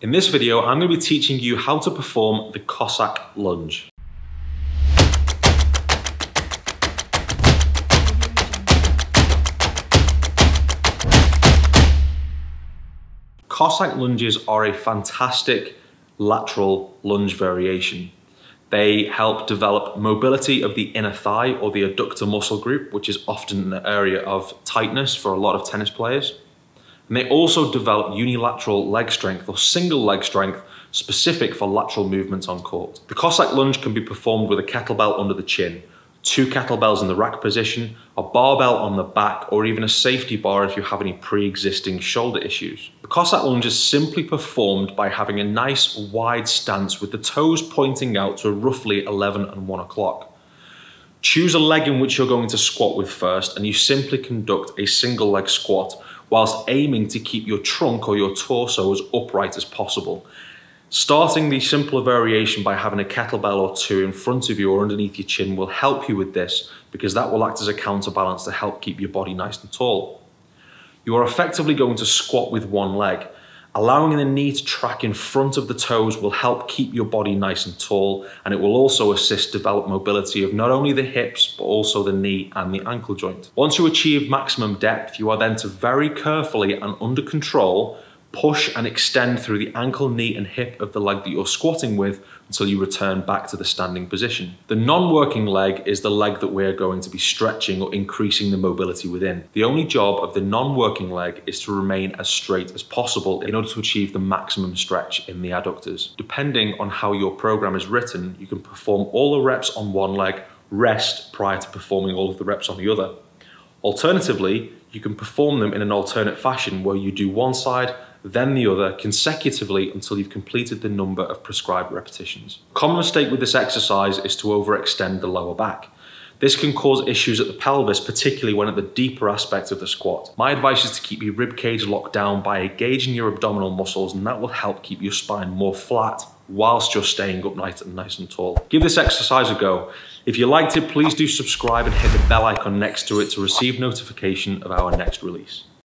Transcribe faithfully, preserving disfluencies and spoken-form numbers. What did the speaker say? In this video, I'm going to be teaching you how to perform the Cossack lunge. Cossack lunges are a fantastic lateral lunge variation. They help develop mobility of the inner thigh or the adductor muscle group, which is often an area of tightness for a lot of tennis players. And they also develop unilateral leg strength or single leg strength specific for lateral movements on court. The Cossack lunge can be performed with a kettlebell under the chin, two kettlebells in the rack position, a barbell on the back, or even a safety bar if you have any pre-existing shoulder issues. The Cossack lunge is simply performed by having a nice wide stance with the toes pointing out to roughly eleven and one o'clock. Choose a leg in which you're going to squat with first, and you simply conduct a single leg squat whilst aiming to keep your trunk or your torso as upright as possible. Starting the simpler variation by having a kettlebell or two in front of you or underneath your chin will help you with this, because that will act as a counterbalance to help keep your body nice and tall. You are effectively going to squat with one leg. Allowing the knee to track in front of the toes will help keep your body nice and tall, and it will also assist develop mobility of not only the hips, but also the knee and the ankle joint. Once you achieve maximum depth, you are then to very carefully and under control, push and extend through the ankle, knee and hip of the leg that you're squatting with until you return back to the standing position. The non-working leg is the leg that we're going to be stretching or increasing the mobility within. The only job of the non-working leg is to remain as straight as possible in order to achieve the maximum stretch in the adductors. Depending on how your program is written, you can perform all the reps on one leg, rest prior to performing all of the reps on the other. Alternatively, you can perform them in an alternate fashion where you do one side, then the other consecutively until you've completed the number of prescribed repetitions. A common mistake with this exercise is to overextend the lower back. This can cause issues at the pelvis, particularly when at the deeper aspects of the squat. My advice is to keep your ribcage locked down by engaging your abdominal muscles, and that will help keep your spine more flat whilst you're staying upright and nice and tall. Give this exercise a go. If you liked it, please do subscribe and hit the bell icon next to it to receive notification of our next release.